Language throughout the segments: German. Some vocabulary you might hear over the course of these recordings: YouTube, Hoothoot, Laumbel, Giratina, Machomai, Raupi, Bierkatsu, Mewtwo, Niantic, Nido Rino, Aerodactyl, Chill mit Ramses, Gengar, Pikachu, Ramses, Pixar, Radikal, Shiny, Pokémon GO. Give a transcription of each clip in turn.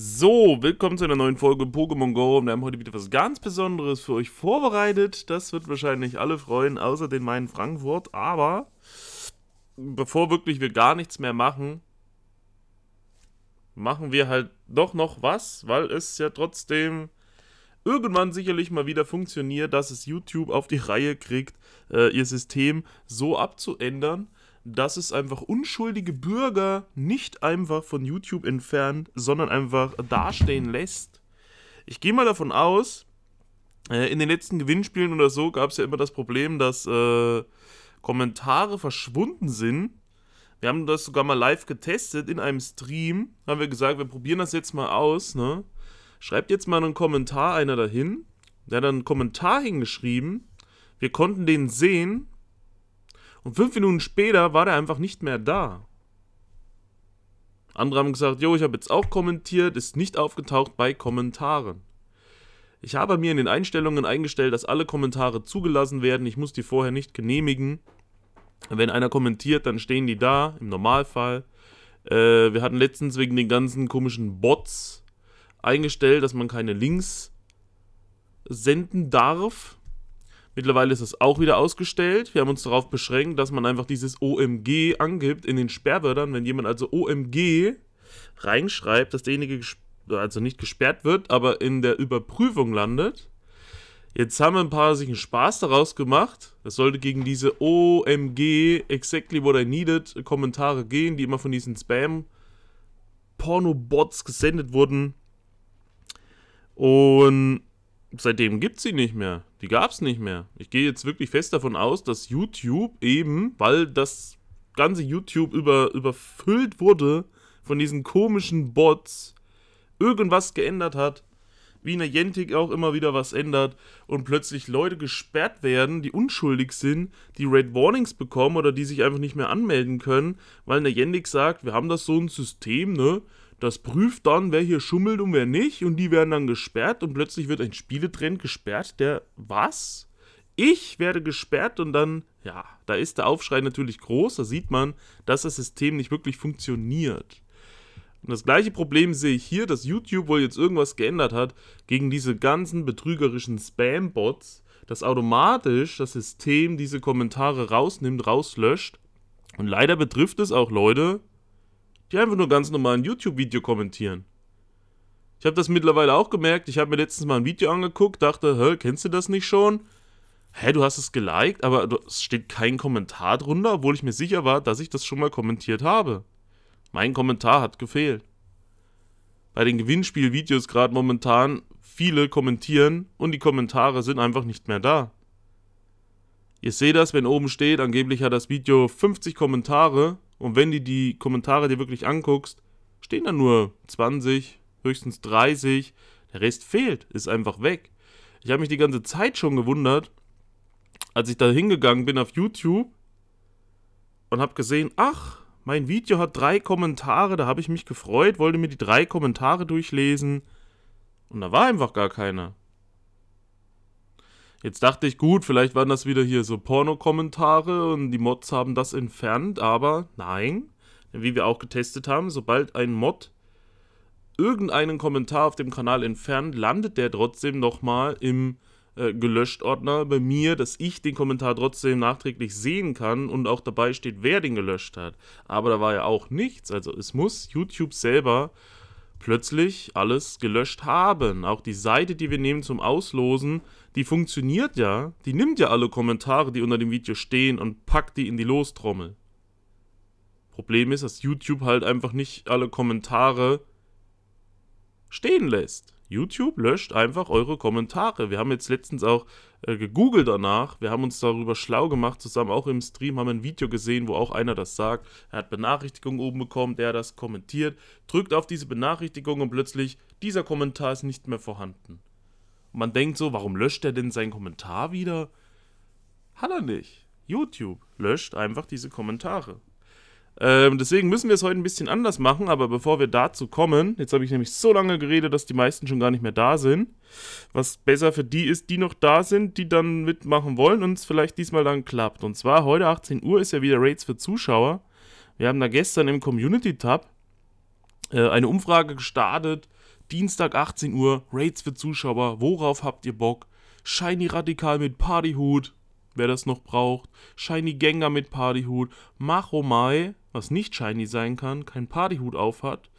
So, willkommen zu einer neuen Folge Pokémon GO und wir haben heute wieder was ganz Besonderes für euch vorbereitet. Das wird wahrscheinlich alle freuen, außer den meinen Frankfurt. Aber bevor wirklich wir gar nichts mehr machen, machen wir halt doch noch was, weil es ja trotzdem irgendwann sicherlich mal wieder funktioniert, dass es YouTube auf die Reihe kriegt, ihr System so abzuändern, dass es einfach unschuldige Bürger nicht einfach von YouTube entfernt, sondern einfach dastehen lässt. Ich gehe mal davon aus, in den letzten Gewinnspielen oder so gab es ja immer das Problem, dass Kommentare verschwunden sind. Wir haben das sogar mal live getestet in einem Stream. Haben wir gesagt, wir probieren das jetzt mal aus, ne? Schreibt jetzt mal einen Kommentar einer dahin. Der hat dann einen Kommentar hingeschrieben. Wir konnten den sehen. Und 5 Minuten später war der einfach nicht mehr da. Andere haben gesagt, jo, ich habe jetzt auch kommentiert, ist nicht aufgetaucht bei Kommentaren. Ich habe mir in den Einstellungen eingestellt, dass alle Kommentare zugelassen werden. Ich muss die vorher nicht genehmigen. Wenn einer kommentiert, dann stehen die da, im Normalfall. Wir hatten letztens wegen den ganzen komischen Bots eingestellt, dass man keine Links senden darf. Mittlerweile ist das auch wieder ausgestellt. Wir haben uns darauf beschränkt, dass man einfach dieses OMG angibt in den Sperrwörtern. Wenn jemand also OMG reinschreibt, dass derjenige also nicht gesperrt wird, aber in der Überprüfung landet. Jetzt haben ein paar sich einen Spaß daraus gemacht. Das sollte gegen diese OMG, exactly what I needed, Kommentare gehen, die immer von diesen Spam-Porno-Bots gesendet wurden. Und seitdem gibt es sie nicht mehr. Die gab es nicht mehr. Ich gehe jetzt wirklich fest davon aus, dass YouTube eben, weil das ganze YouTube überfüllt wurde von diesen komischen Bots, irgendwas geändert hat, wie Niantic auch immer wieder was ändert und plötzlich Leute gesperrt werden, die unschuldig sind, die Red Warnings bekommen oder die sich einfach nicht mehr anmelden können, weil Niantic sagt, wir haben das so ein System, ne? Das prüft dann, wer hier schummelt und wer nicht. Und die werden dann gesperrt. Und plötzlich wird ein Spieletrend gesperrt. Der, was? Ich werde gesperrt. Und dann, ja, da ist der Aufschrei natürlich groß. Da sieht man, dass das System nicht wirklich funktioniert. Und das gleiche Problem sehe ich hier, dass YouTube wohl jetzt irgendwas geändert hat gegen diese ganzen betrügerischen Spam-Bots, dass automatisch das System diese Kommentare rausnimmt, rauslöscht. Und leider betrifft es auch Leute, die einfach nur ganz normal ein YouTube-Video kommentieren. Ich habe das mittlerweile auch gemerkt. Ich habe mir letztens mal ein Video angeguckt, dachte, hä, kennst du das nicht schon? Hä, du hast es geliked, aber es steht kein Kommentar drunter, obwohl ich mir sicher war, dass ich das schon mal kommentiert habe. Mein Kommentar hat gefehlt. Bei den Gewinnspielvideos gerade momentan, viele kommentieren und die Kommentare sind einfach nicht mehr da. Ihr seht das, wenn oben steht, angeblich hat das Video 50 Kommentare. Und wenn du die Kommentare dir wirklich anguckst, stehen da nur 20, höchstens 30. Der Rest fehlt, ist einfach weg. Ich habe mich die ganze Zeit schon gewundert, als ich da hingegangen bin auf YouTube und habe gesehen, ach, mein Video hat 3 Kommentare, da habe ich mich gefreut, wollte mir die 3 Kommentare durchlesen und da war einfach gar keiner. Jetzt dachte ich, gut, vielleicht waren das wieder hier so Porno-Kommentare und die Mods haben das entfernt, aber nein. Denn wie wir auch getestet haben, sobald ein Mod irgendeinen Kommentar auf dem Kanal entfernt, landet der trotzdem nochmal im Gelöscht-Ordner bei mir, dass ich den Kommentar trotzdem nachträglich sehen kann und auch dabei steht, wer den gelöscht hat. Aber da war ja auch nichts, also es muss YouTube selber plötzlich alles gelöscht haben. Auch die Seite, die wir nehmen zum Auslosen, die funktioniert ja. Die nimmt ja alle Kommentare, die unter dem Video stehen und packt die in die Lostrommel. Problem ist, dass YouTube halt einfach nicht alle Kommentare stehen lässt. YouTube löscht einfach eure Kommentare. Wir haben jetzt letztens auch gegoogelt danach. Wir haben uns darüber schlau gemacht, zusammen auch im Stream, haben ein Video gesehen, wo auch einer das sagt. Er hat Benachrichtigungen oben bekommen, der das kommentiert, drückt auf diese Benachrichtigung und plötzlich, dieser Kommentar ist nicht mehr vorhanden. Und man denkt so, warum löscht er denn seinen Kommentar wieder? Hat er nicht. YouTube löscht einfach diese Kommentare. Deswegen müssen wir es heute ein bisschen anders machen, aber bevor wir dazu kommen, jetzt habe ich nämlich so lange geredet, dass die meisten schon gar nicht mehr da sind, was besser für die ist, die noch da sind, die dann mitmachen wollen und es vielleicht diesmal dann klappt. Und zwar heute 18 Uhr ist ja wieder Raids für Zuschauer. Wir haben da gestern im Community-Tab eine Umfrage gestartet Dienstag 18 Uhr, Raids für Zuschauer, worauf habt ihr Bock? Shiny Radikal mit Partyhut, wer das noch braucht. Shiny Gengar mit Partyhut. Machomai, was nicht shiny sein kann, kein Partyhut auf hat.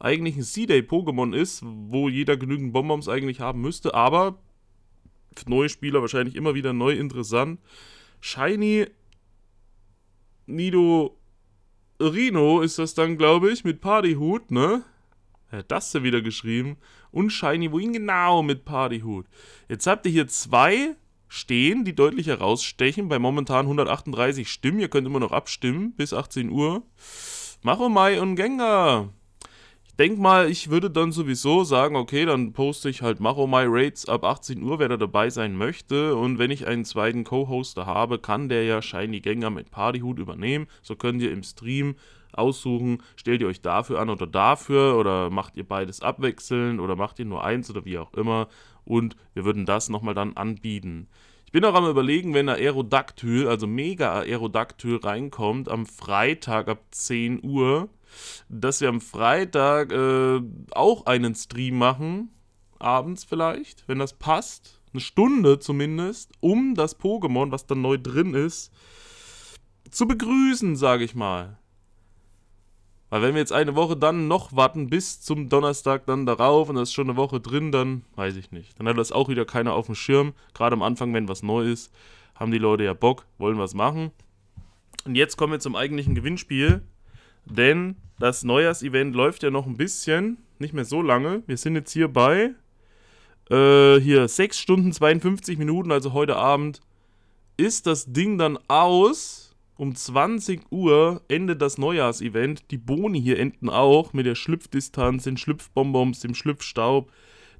Eigentlich ein C-Day-Pokémon ist, wo jeder genügend Bonbons eigentlich haben müsste, aber für neue Spieler wahrscheinlich immer wieder neu interessant. Shiny Nido Rino ist das dann, glaube ich, mit Partyhut, ne? Ja, das hier wieder geschrieben. Und Shiny Wing, genau, mit Partyhut. Jetzt habt ihr hier zwei stehen, die deutlich herausstechen. Bei momentan 138 Stimmen. Ihr könnt immer noch abstimmen bis 18 Uhr. Machomai und Gengar. Ich denke mal, ich würde dann sowieso sagen, okay, dann poste ich halt Machomai Raids ab 18 Uhr, wer da dabei sein möchte. Und wenn ich einen zweiten Co-Hoster habe, kann der ja Shiny Gengar mit Partyhut übernehmen. So könnt ihr im Stream aussuchen, stellt ihr euch dafür an oder dafür, oder macht ihr beides abwechselnd oder macht ihr nur eins oder wie auch immer, und wir würden das nochmal dann anbieten. Ich bin auch am Überlegen, wenn der Aerodactyl, also Mega Aerodactyl reinkommt, am Freitag ab 10 Uhr, dass wir am Freitag auch einen Stream machen, abends vielleicht, wenn das passt, eine Stunde zumindest, um das Pokémon, was dann neu drin ist, zu begrüßen, sage ich mal. Weil wenn wir jetzt eine Woche dann noch warten bis zum Donnerstag dann darauf und das ist schon eine Woche drin, dann weiß ich nicht. Dann hat das auch wieder keiner auf dem Schirm. Gerade am Anfang, wenn was neu ist, haben die Leute ja Bock, wollen was machen. Und jetzt kommen wir zum eigentlichen Gewinnspiel, denn das Neujahrsevent läuft ja noch ein bisschen, nicht mehr so lange. Wir sind jetzt hier bei 6 Stunden 52 Minuten, also heute Abend ist das Ding dann aus. Um 20 Uhr endet das Neujahrsevent. Die Boni hier enden auch mit der Schlüpfdistanz, den Schlüpfbonbons, dem Schlüpfstaub.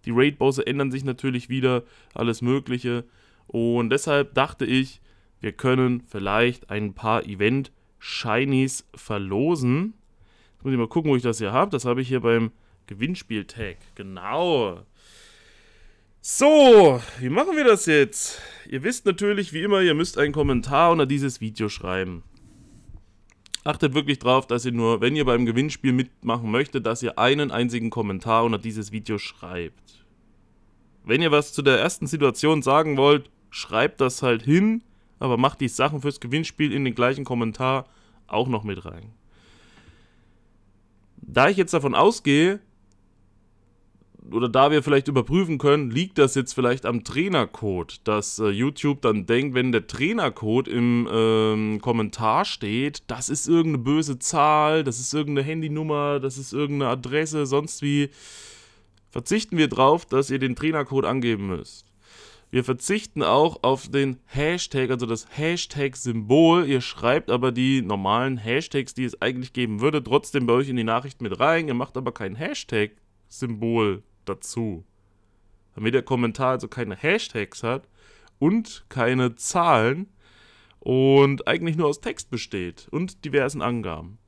Die Raid-Bosse ändern sich natürlich wieder, alles Mögliche. Und deshalb dachte ich, wir können vielleicht ein paar Event-Shinies verlosen. Jetzt muss ich mal gucken, wo ich das hier habe. Das habe ich hier beim Gewinnspiel-Tag. Genau. So, wie machen wir das jetzt? Ihr wisst natürlich, wie immer, ihr müsst einen Kommentar unter dieses Video schreiben. Achtet wirklich drauf, dass ihr nur, wenn ihr beim Gewinnspiel mitmachen möchtet, dass ihr einen einzigen Kommentar unter dieses Video schreibt. Wenn ihr was zu der ersten Situation sagen wollt, schreibt das halt hin, aber macht die Sachen fürs Gewinnspiel in den gleichen Kommentar auch noch mit rein. Da ich jetzt davon ausgehe, oder da wir vielleicht überprüfen können, liegt das jetzt vielleicht am Trainercode, dass YouTube dann denkt, wenn der Trainercode im Kommentar steht, das ist irgendeine böse Zahl, das ist irgendeine Handynummer, das ist irgendeine Adresse, sonst wie. Verzichten wir drauf, dass ihr den Trainercode angeben müsst. Wir verzichten auch auf den Hashtag, also das Hashtag-Symbol. Ihr schreibt aber die normalen Hashtags, die es eigentlich geben würde, trotzdem bei euch in die Nachricht mit rein. Ihr macht aber kein Hashtag-Symbol dazu, damit der Kommentar also keine Hashtags hat und keine Zahlen und eigentlich nur aus Text besteht und diversen Angaben.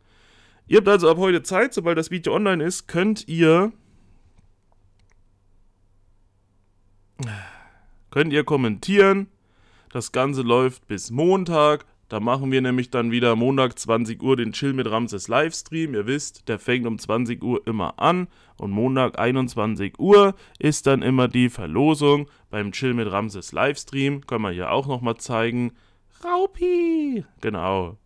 Ihr habt also ab heute Zeit, sobald das Video online ist, könnt ihr kommentieren. Das Ganze läuft bis Montag. Da machen wir nämlich dann wieder Montag 20 Uhr den Chill mit Ramses Livestream. Ihr wisst, der fängt um 20 Uhr immer an. Und Montag 21 Uhr ist dann immer die Verlosung beim Chill mit Ramses Livestream. Können wir hier auch nochmal zeigen. Raupi! Genau.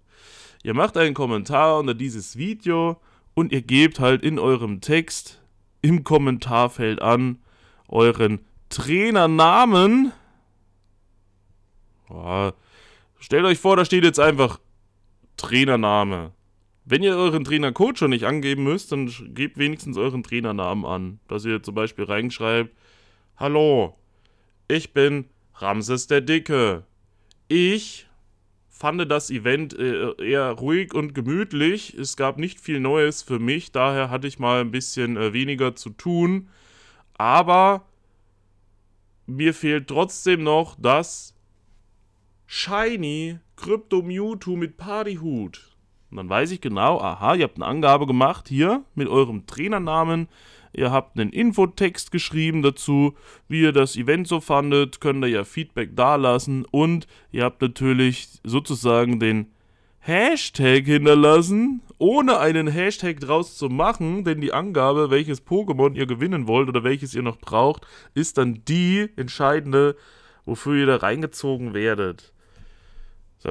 Ihr macht einen Kommentar unter dieses Video und ihr gebt halt in eurem Text im Kommentarfeld an euren Trainernamen. Boah. Stellt euch vor, da steht jetzt einfach Trainername. Wenn ihr euren Trainercode schon nicht angeben müsst, dann gebt wenigstens euren Trainernamen an. Dass ihr zum Beispiel reinschreibt, hallo, ich bin Ramses der Dikke. Ich fand das Event eher ruhig und gemütlich. Es gab nicht viel Neues für mich, daher hatte ich mal ein bisschen weniger zu tun. Aber mir fehlt trotzdem noch das Shiny Krypto Mewtwo mit Partyhut. Und dann weiß ich genau, aha, ihr habt eine Angabe gemacht hier mit eurem Trainernamen. Ihr habt einen Infotext geschrieben dazu, wie ihr das Event so fandet. Könnt ihr ja Feedback dalassen. Und ihr habt natürlich sozusagen den Hashtag hinterlassen, ohne einen Hashtag draus zu machen, denn die Angabe, welches Pokémon ihr gewinnen wollt oder welches ihr noch braucht, ist dann die entscheidende, wofür ihr da reingezogen werdet. So,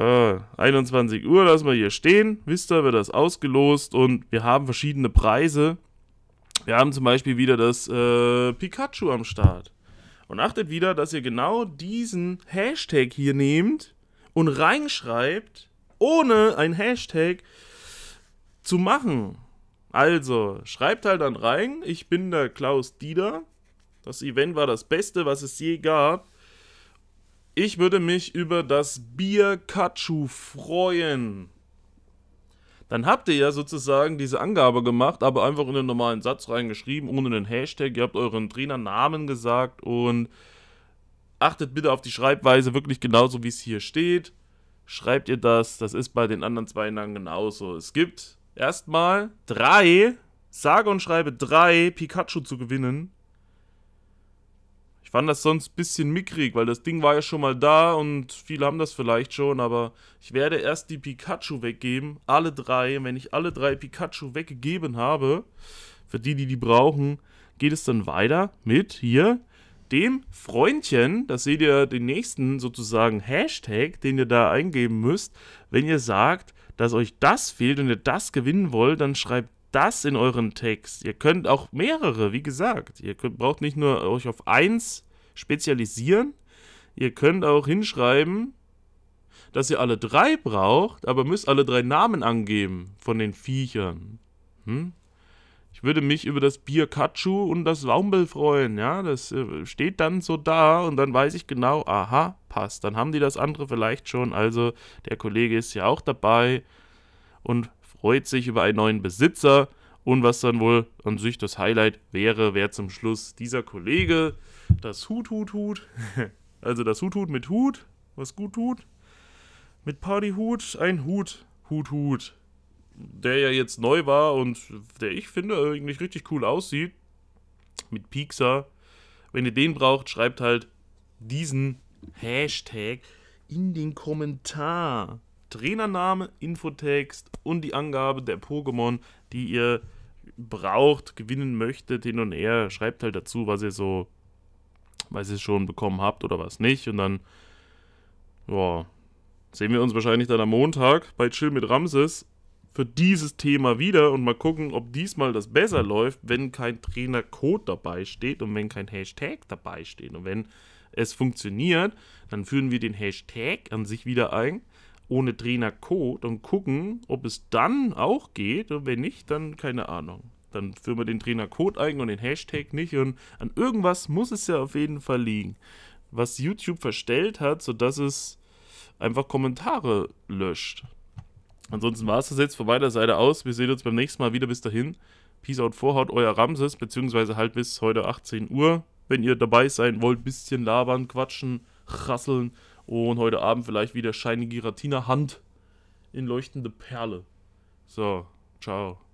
21 Uhr lassen wir hier stehen. Wisst ihr, wird das ausgelost und wir haben verschiedene Preise. Wir haben zum Beispiel wieder das Pikachu am Start. Und achtet wieder, dass ihr genau diesen Hashtag hier nehmt und reinschreibt, ohne ein Hashtag zu machen. Also, schreibt halt dann rein, ich bin der Klaus Dieter. Das Event war das Beste, was es je gab. Ich würde mich über das Bierkatsu freuen. Dann habt ihr ja sozusagen diese Angabe gemacht, aber einfach in den normalen Satz reingeschrieben, ohne einen Hashtag. Ihr habt euren Trainernamen gesagt und achtet bitte auf die Schreibweise wirklich genauso, wie es hier steht. Schreibt ihr das, das ist bei den anderen zwei Namen genauso. Es gibt erstmal drei, sage und schreibe 3 Pikachu zu gewinnen. Ich fand das sonst ein bisschen mickrig, weil das Ding war ja schon mal da und viele haben das vielleicht schon, aber ich werde erst die Pikachu weggeben, alle 3. Wenn ich alle 3 Pikachu weggegeben habe, für die, die brauchen, geht es dann weiter mit hier dem Freundchen. Das seht ihr den nächsten sozusagen Hashtag, den ihr da eingeben müsst. Wenn ihr sagt, dass euch das fehlt und ihr das gewinnen wollt, dann schreibt das in euren Text. Ihr könnt auch mehrere, wie gesagt. Ihr braucht nicht nur euch auf 1 spezialisieren. Ihr könnt auch hinschreiben, dass ihr alle 3 braucht, aber müsst alle 3 Namen angeben von den Viechern. Ich würde mich über das Bierkatsu und das Laumbel freuen. Ja, das steht dann so da und dann weiß ich genau, aha, passt. Dann haben die das andere vielleicht schon. Also der Kollege ist ja auch dabei und freut sich über einen neuen Besitzer und was dann wohl an sich das Highlight wäre, wäre zum Schluss dieser Kollege, das Hoothoot, also das Hoothoot mit Hut, was gut tut, mit Partyhut, ein Hoothoot, der ja jetzt neu war und der ich finde eigentlich richtig cool aussieht, mit Pixar. Wenn ihr den braucht, schreibt halt diesen Hashtag in den Kommentar. Trainername, Infotext und die Angabe der Pokémon, die ihr braucht, gewinnen möchtet, hin und her. Schreibt halt dazu, was ihr so, was ihr schon bekommen habt oder was nicht. Und dann, ja, sehen wir uns wahrscheinlich dann am Montag bei Chill mit Ramses für dieses Thema wieder und mal gucken, ob diesmal das besser läuft, wenn kein Trainercode dabei steht und wenn kein Hashtag dabei steht. Und wenn es funktioniert, dann führen wir den Hashtag an sich wieder ein, ohne Trainercode und gucken, ob es dann auch geht und wenn nicht, dann keine Ahnung. Dann führen wir den Trainercode ein und den Hashtag nicht und an irgendwas muss es ja auf jeden Fall liegen, was YouTube verstellt hat, sodass es einfach Kommentare löscht. Ansonsten war es das jetzt von meiner Seite aus. Wir sehen uns beim nächsten Mal wieder. Bis dahin. Peace out, Vorhaut, euer Ramses, beziehungsweise halt bis heute 18 Uhr. Wenn ihr dabei sein wollt, bisschen labern, quatschen, rasseln. Und heute Abend vielleicht wieder Shiny Giratina Hand in leuchtende Perle. So, ciao.